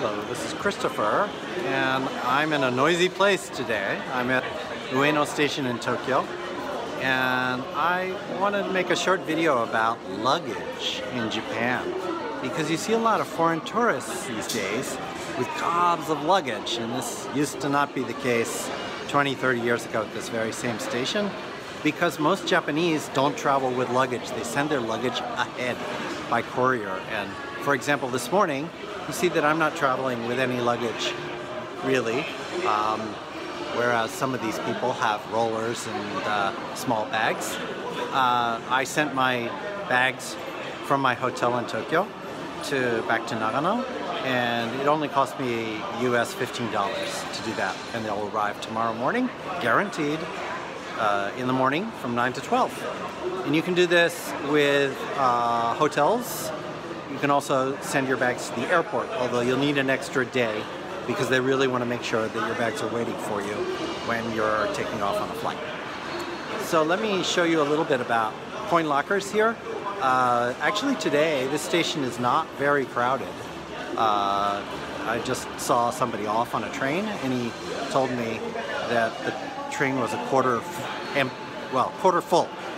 Hello, this is Christopher, and I'm in a noisy place today. I'm at Ueno Station in Tokyo, and I wanted to make a short video about luggage in Japan, because you see a lot of foreign tourists these days with gobs of luggage, and this used to not be the case 20, 30 years ago at this very same station, because most Japanese don't travel with luggage. They send their luggage ahead by courier, and for example, this morning, you see that I'm not traveling with any luggage, really, whereas some of these people have rollers and small bags. I sent my bags from my hotel in Tokyo back to Nagano, and it only cost me US $15 to do that, and they'll arrive tomorrow morning, guaranteed, in the morning from 9 to 12. And you can do this with hotels. You can also send your bags to the airport, although you'll need an extra day because they really want to make sure that your bags are waiting for you when you're taking off on a flight. So let me show you a little bit about coin lockers here. Actually today, this station is not very crowded. I just saw somebody off on a train and he told me that the train was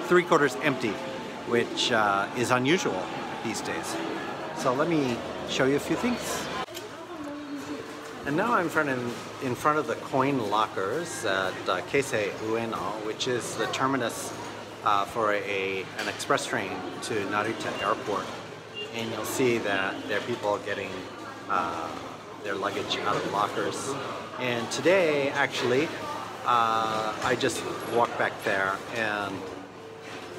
three quarters empty, which is unusual these days. So let me show you a few things. And now I'm in front of the coin lockers at Keisei Ueno, which is the terminus for an express train to Narita Airport. And you'll see that there are people getting their luggage out of lockers. And today, actually, I just walked back there, and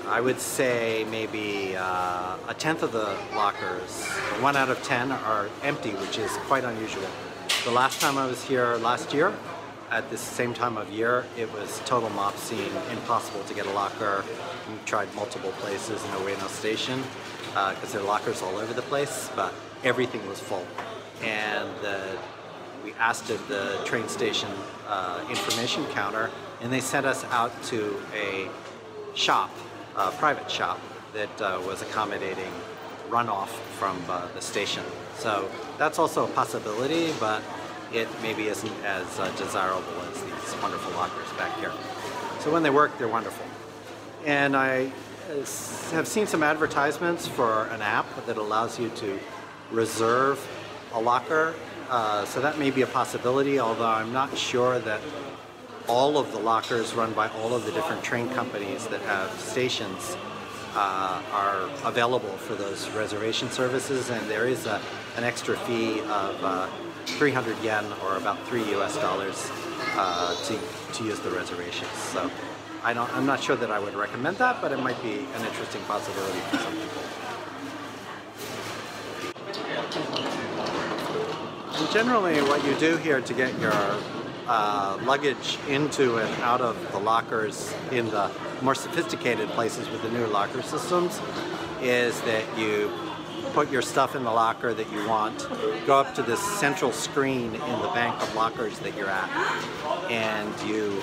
I would say maybe a tenth of the lockers, 1 out of 10, are empty, which is quite unusual. The last time I was here last year, at this same time of year, it was total mop scene, impossible to get a locker. We tried multiple places in Ueno Station because there are lockers all over the place, but everything was full. And we asked at the train station information counter, and they sent us out to a shop, a private shop that was accommodating runoff from the station. So that's also a possibility, but it maybe isn't as desirable as these wonderful lockers back here. So when they work, they're wonderful. And I have seen some advertisements for an app that allows you to reserve a locker. So that may be a possibility, although I'm not sure that all of the lockers run by all of the different train companies that have stations are available for those reservation services, and there is an extra fee of 300 yen or about $3 US to use the reservations. So I'm not sure that I would recommend that, but it might be an interesting possibility for some people. And generally what you do here to get your luggage into and out of the lockers in the more sophisticated places with the new locker systems is that you put your stuff in the locker that you want, go up to this central screen in the bank of lockers that you're at, and you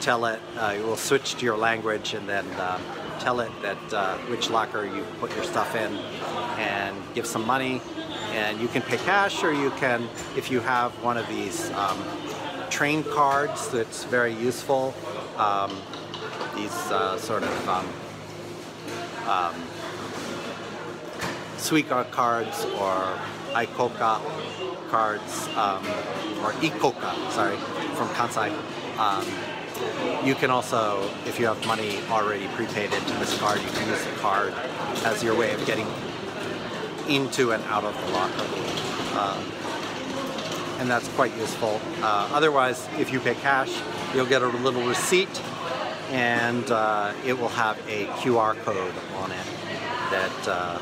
tell it, it will switch to your language, and then tell it that which locker you put your stuff in and give some money. And you can pay cash, or you can, if you have one of these train cards that's very useful, these sort of Suica cards or ICOCA cards, or ICOCA, sorry, from Kansai. You can also, if you have money already prepaid into this card, you can use the card as your way of getting into and out of the locker. And that's quite useful. Otherwise, if you pay cash, you'll get a little receipt, and it will have a QR code on it that I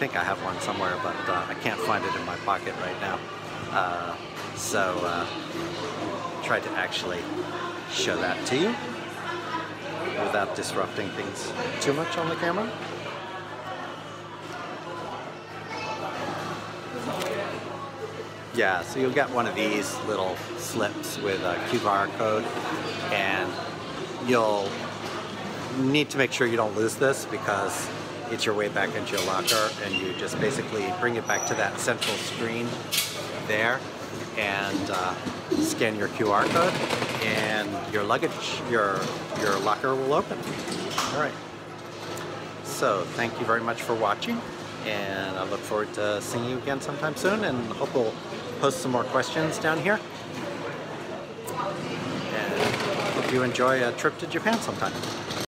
think I have one somewhere, but I can't find it in my pocket right now. So try to actually show that to you without disrupting things too much on the camera. Yeah, so you'll get one of these little slips with a QR code, and you'll need to make sure you don't lose this because it's your way back into your locker, and you just basically bring it back to that central screen there and scan your QR code, and your luggage, your locker will open. All right. So thank you very much for watching, and I look forward to seeing you again sometime soon, and hope we'll post some more questions down here. And hope you enjoy a trip to Japan sometime.